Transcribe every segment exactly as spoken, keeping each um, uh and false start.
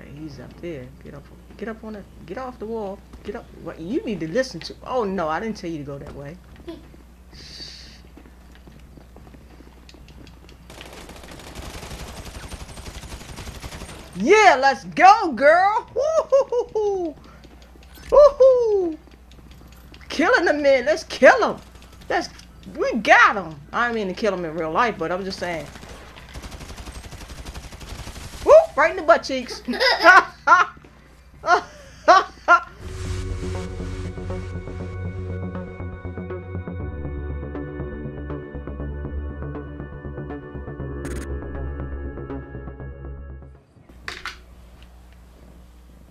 Okay, he's up there. Get up, get up on it. Get off the wall. Get up. What you need to listen to? Oh no, I didn't tell you to go that way. Yeah, let's go, girl. Woohoo! Woohoo! Killing the men. Let's kill him. Let's. We got him. I didn't mean to kill him in real life, but I'm just saying. Whoop! Right in the butt cheeks.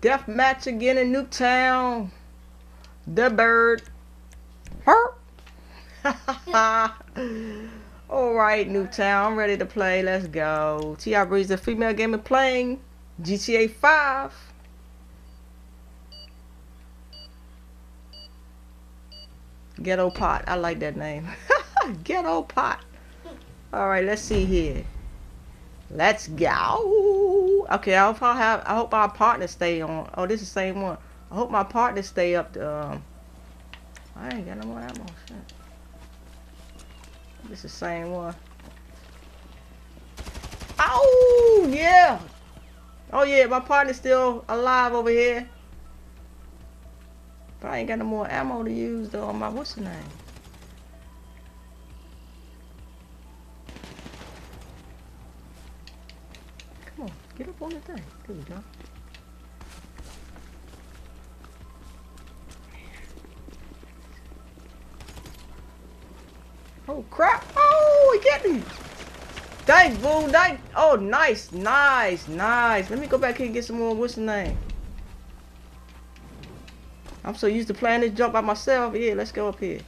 Death match again in Nuketown. The bird. Her. Alright, Nuketown, I'm ready to play. Let's go. T R. Breeze, the female gamer, playing G T A five. Ghetto Pot. I like that name. Ghetto Pot. Alright, let's see here. Let's go. Okay, I hope I have. I hope our partners stay on. Oh, this is the same one. I hope my partners stay up to. Um, I ain't got no more ammo. Shit. This is the same one. Oh yeah. Oh yeah, my partner's still alive over here. But I ain't got no more ammo to use though. On my what's the name? Get up on the thing. There we go. Oh crap! Oh, he get me! Thanks, boo. Thanks. Oh, nice, nice, nice. Let me go back here and get some more. What's the name? I'm so used to playing this jump by myself. Yeah, let's go up here.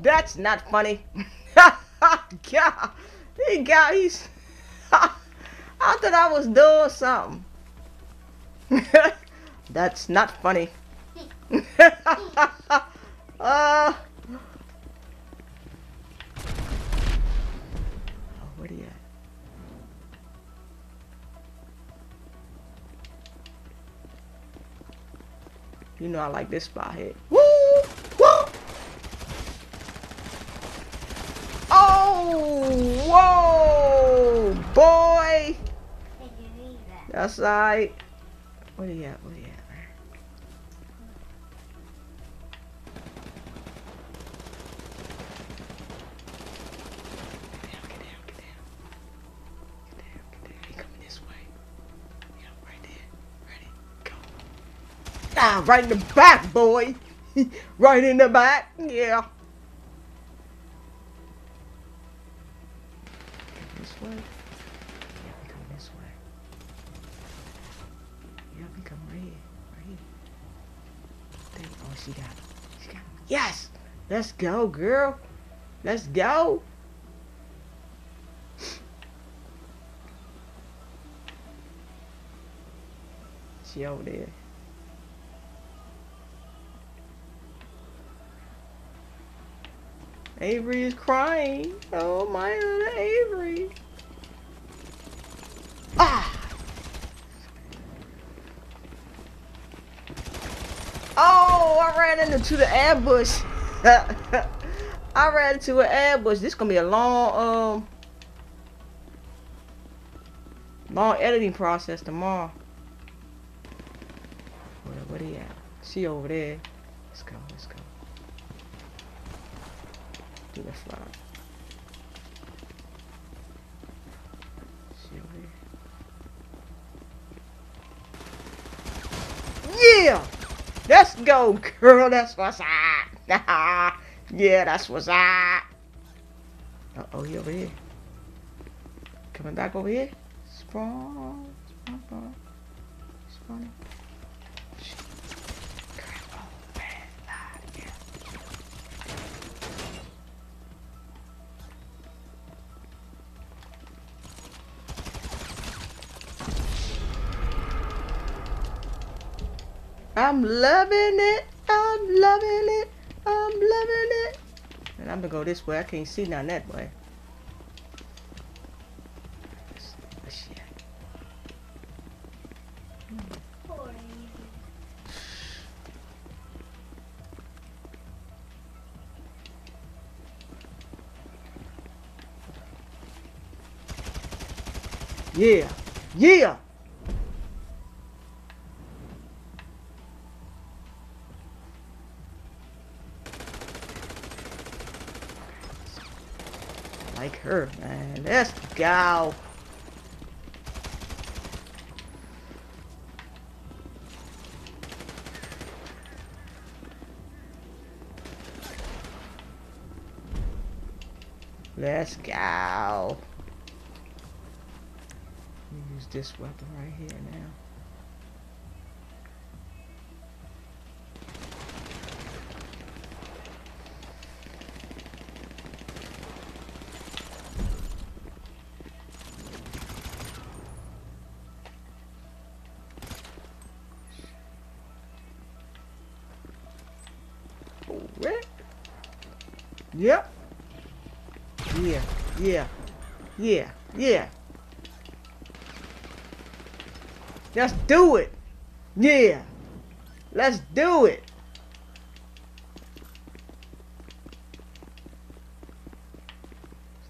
That's not funny. God, he got he's I thought I was doing something. That's not funny. uh, oh, where he at? You know I like this spot here. Woo! Whoa, boy! That's right. Where you at? Where you at? Get down, get down, get down. Get down, get down. He coming this way. Yeah, right there. Ready? Go. Ah, right in the back, boy. Right in the back. Yeah. Way. Yeah, we come this way. Yeah, we come right here. Right here. There, oh, she got it. She got it. Yes! Let's go, girl. Let's go. She over there. Avery is crying. Oh, my little Avery. Ah! Oh, I ran into the ambush. I ran into an ambush. This is gonna be a long, um, long editing process tomorrow. Where, where they at? She over there. Let's go. Let's go. Do the fly. She over here. Yeah! Let's go, girl. That's what's up. Yeah, that's what's up. Uh-oh, he over here. Coming back over here. Spawn. Spawn. Spawn. Spawn. Girl, oh, man. Ah, yeah. I'm loving it, I'm loving it, I'm loving it. I'm gonna go this way. I can't see down that way. Yeah, yeah. Like her, man. Let's go. Let's go. Use this weapon right here now. What? Yep. Yeah. Yeah. Yeah. Yeah. Let's do it. Yeah. Let's do it.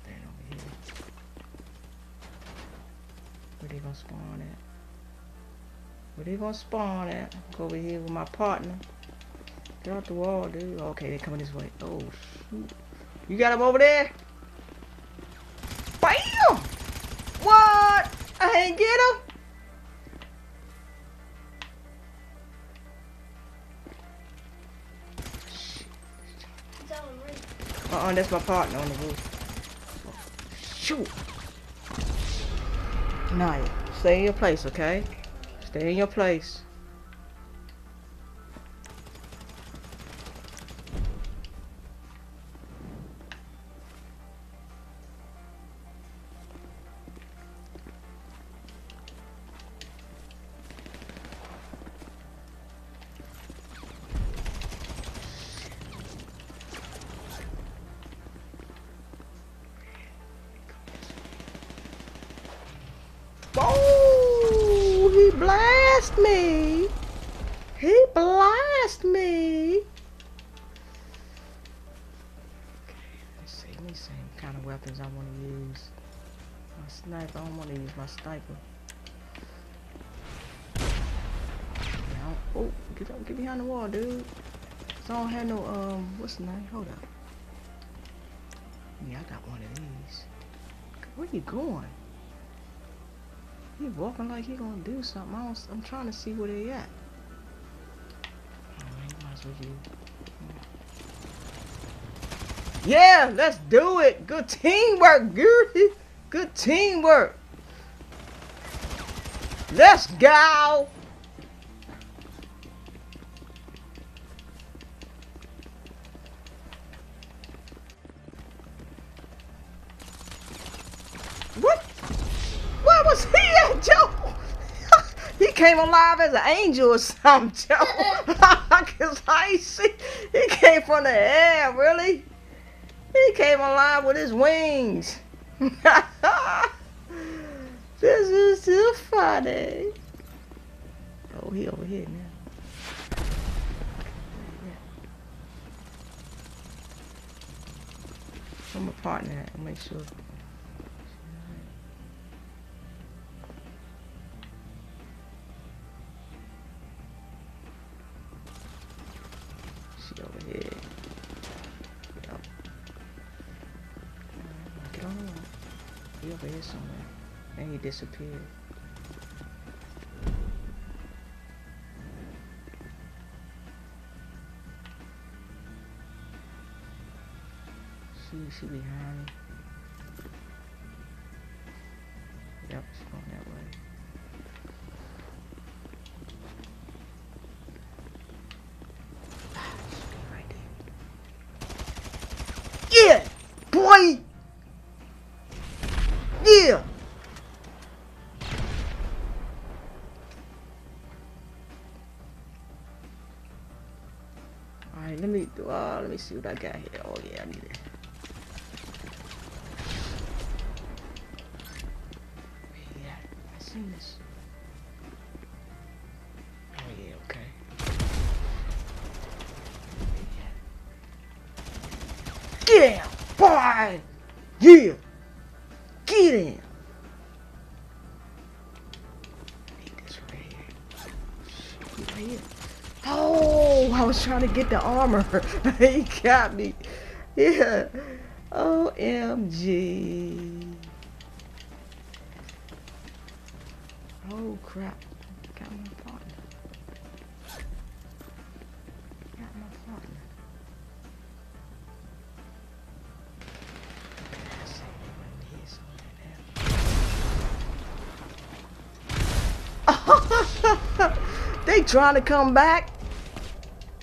Stand over here. Where they gonna spawn at? Where they gonna spawn at? Go over here with my partner. Get out the wall, dude. Okay, they're coming this way. Oh, shoot. You got him over there? Bam! What? I ain't get him? Uh-uh, that's my partner on the roof. Shoot! Nah, stay in your place, okay? Stay in your place. Blast me! He blast me! Okay, let's see, let me see what kind of weapons I want to use. My sniper, I don't want to use my sniper. Now, oh, get up, get behind the wall, dude. So I don't have no um, what's the name? Hold up. Yeah, I got one of these. Where you going? He walking like he gonna do something. I don't, I'm trying to see where they at. Yeah, let's do it. Good teamwork, good, good teamwork. Let's go. What? Where was he? Joe, he came alive as an angel or something, Joe. Cause I see, he came from the air, really. He came alive with his wings. This is too funny. Oh, he over here now. I'm a partner. I'll make sure. Over here somewhere, and he disappeared. She, she behind me. Yep, she's going that way. Alright, let me do uh, let me see what I got here. Oh yeah, I need it. seen this. Oh yeah, okay. Get him, boy! Yeah! Get him! I need this right here. Right here. Oh, I was trying to get the armor. He got me. Yeah. O M G. Oh crap. I got my partner. I got my partner. I see what he's on that. They trying to come back.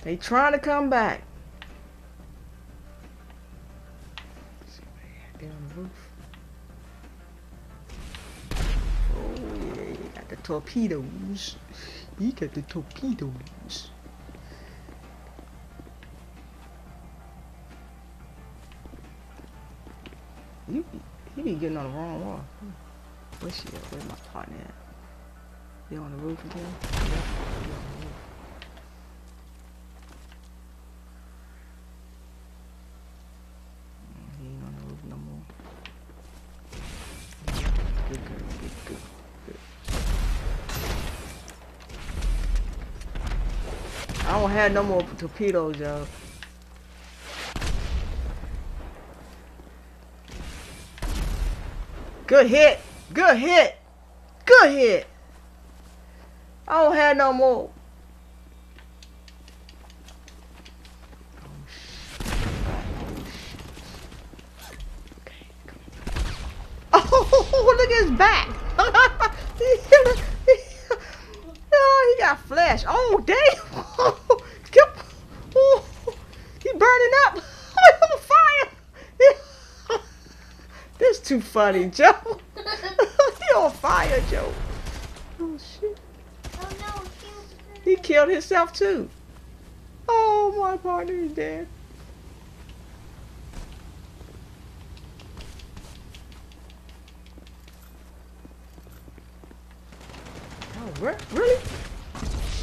They trying to come back. See what they had there on the roof. Oh yeah, you got the torpedoes. You got the torpedoes. You he be getting on the wrong wall. Where's she at? Where's my partner at? They on the roof again? Yeah. I don't have no more torpedoes, y'all. Good hit. Good hit. Good hit. I don't have no more. Oh, look at his back. Oh, he got flesh. Oh, damn. Burning up on fire. This too funny, Joe. He on fire, Joe. Oh shit. Oh no, he, he killed himself too. Oh, my partner is dead. Oh, really?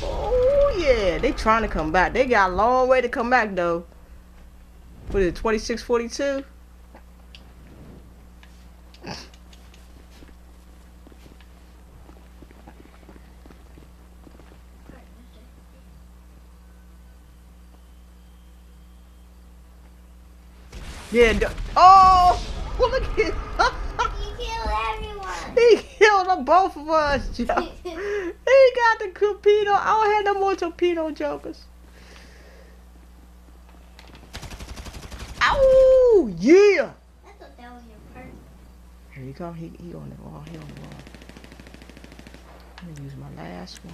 Oh yeah, they trying to come back. They got a long way to come back though. What is it, twenty-six forty-two? Yeah, d oh! Look at him! He killed everyone! He killed them, both of us, Joe! He got the torpedo! I don't have no more torpedo jokers. Oh yeah! I thought that was your partner. Here you come. He he on the wall. He on the wall. I'm gonna use my last one.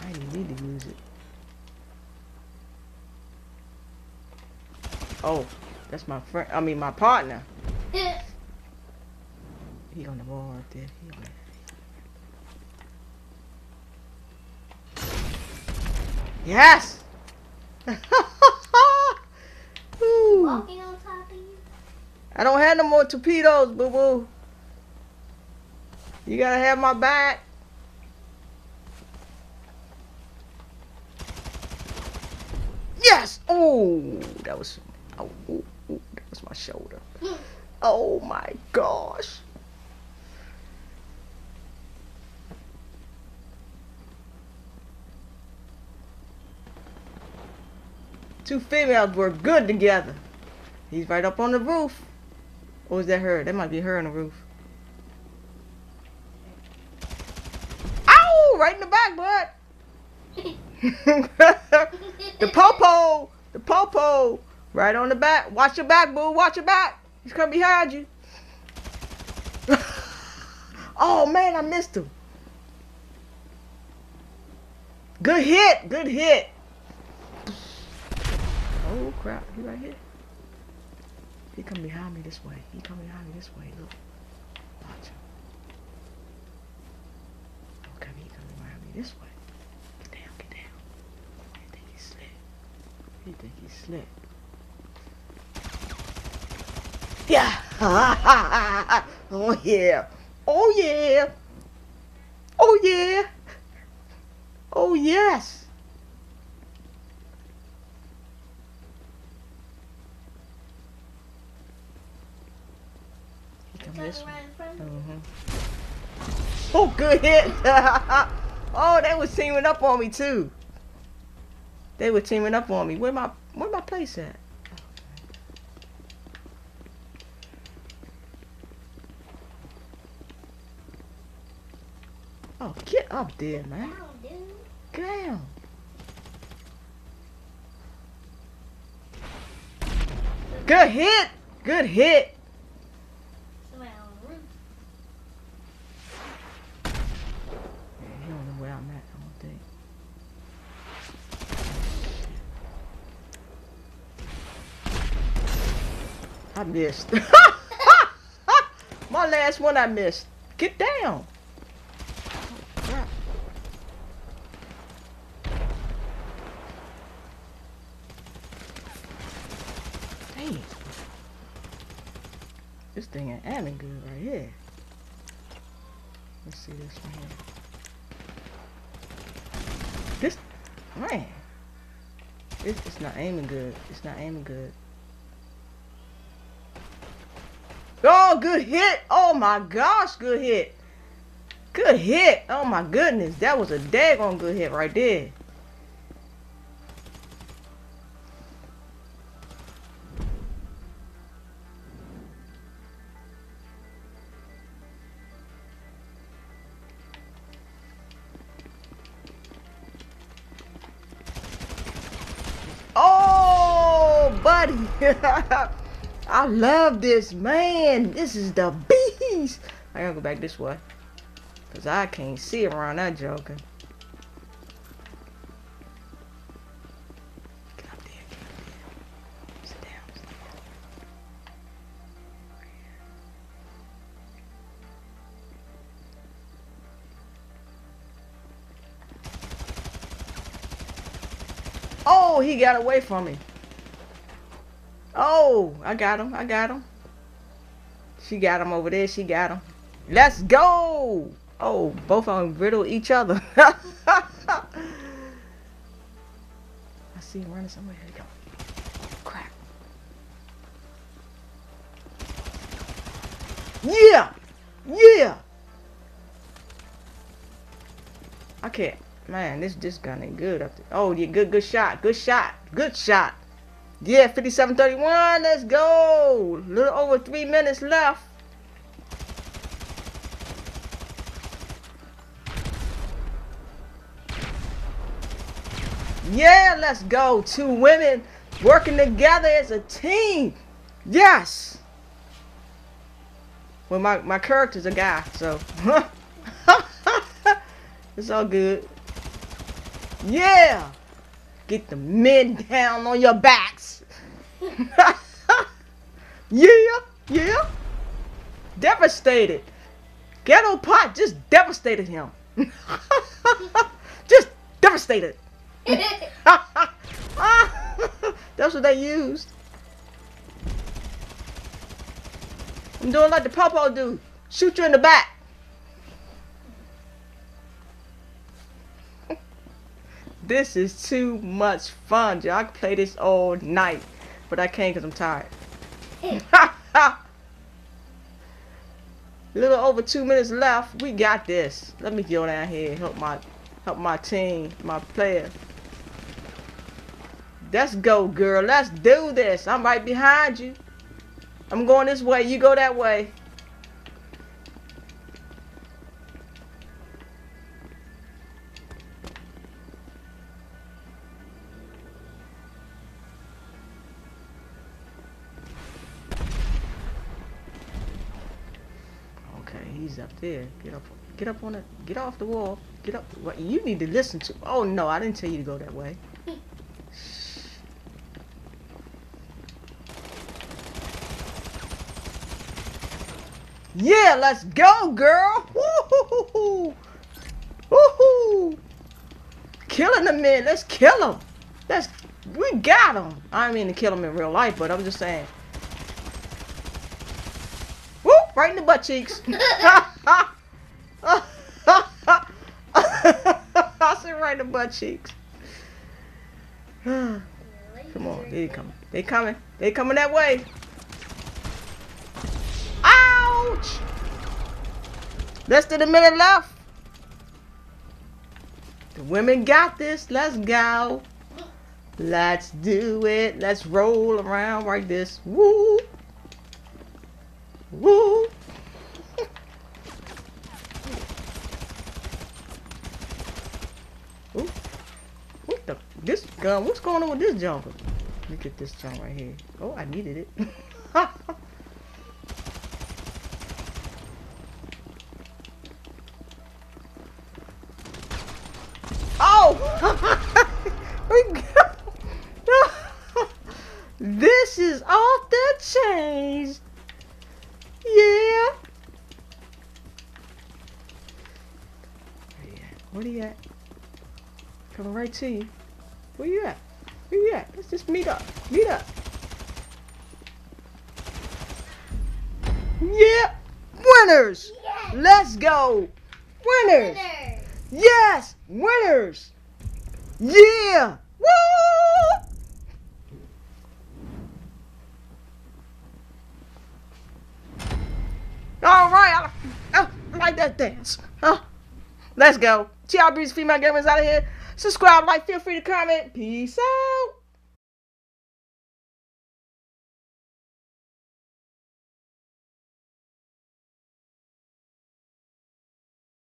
I didn't need to use it. Oh, that's my friend. I mean my partner. He on the wall right there. He on. Yes. Walking on top of you. I don't have no more torpedoes, boo boo. You gotta have my back. Yes. Oh, that was. Oh, ooh, ooh, that was my shoulder. Oh my gosh. Two females were good together. He's right up on the roof. Or is that her? That might be her on the roof. Ow! Right in the back, bud. The popo, the popo, right on the back. Watch your back, boo. Watch your back. He's coming behind you. Oh man, I missed him. Good hit. Good hit. Oh crap, he right here. He come behind me this way. He come behind me this way. Look. Watch him. Okay, he coming behind me this way. Get down, get down. He think he's slick. He think he's slick. Yeah! Oh yeah. Oh yeah. Oh yeah. Oh yes. Here comes this one. Mm-hmm. Oh, good hit. Oh, they were teaming up on me too. They were teaming up on me. Where my where my place at? Oh, get up there, man. Get down. Good hit. Good hit. Somebody on the roof. He don't know where I'm at, I don't think. I missed. My last one I missed. Get down. This thing ain't adding good right here. Let's see this one here. This, man. This, it's not aiming good. It's not aiming good. Oh, good hit. Oh my gosh, good hit. Good hit. Oh my goodness. That was a daggone good hit right there. I love this, man. This is the beast. I gotta go back this way, cause I can't see around that joker. Get up there, get up there. Sit down, sit down. Oh, he got away from me. Oh, I got him. I got him. She got him over there. She got him. Let's go. Oh, both of them riddle each other. I see him running somewhere. Here he go. Crap. Yeah. Yeah. I can't. Man, this, this gun ain't good up there. Oh, yeah. Good, good shot. Good shot. Good shot. Yeah, fifty-seven thirty-one, let's go! A little over three minutes left. Yeah, let's go. Two women working together as a team. Yes! Well, my, my character's a guy, so. It's all good. Yeah! Get the men down on your backs. Yeah, yeah. Devastated. Ghetto Pot just devastated him. Just devastated. That's what they used. I'm doing like the Popo dude. Shoot you in the back. This is too much fun, y'all. I could play this all night, but I can't because I'm tired. A little over two minutes left. We got this. Let me go down here and help my help my team, my player. Let's go, girl. Let's do this. I'm right behind you. I'm going this way. You go that way. Up there, get up, get up on it, get off the wall, get up. What you need to listen to? Oh no, I didn't tell you to go that way. Yeah, let's go, girl. Woohoo! Woohoo! Killing the men. Let's kill them. Let's. We got them. I didn't mean to kill them in real life, but I'm just saying. Whoop! Right in the butt cheeks. I said right in the butt cheeks. Come on, they coming. They coming. They coming that way. Ouch! Less than a minute left. The women got this. Let's go. Let's do it. Let's roll around like this. Woo! Woo! Ooh. What the? This gun. What's going on with this jumper? Look at this jump right here. Oh, I needed it. This is off the chains. Yeah. Where you at? Where you at? Coming right to you. Where you at? Where you at? Let's just meet up. Meet up. Yeah. Winners. Yes. Let's go. Winners. Winners. Yes. Winners. Yeah. Woo. Alright, I, I like that dance. Huh? Let's go. T R Breeze, Female Gamers out of here. Subscribe, like, feel free to comment. Peace out.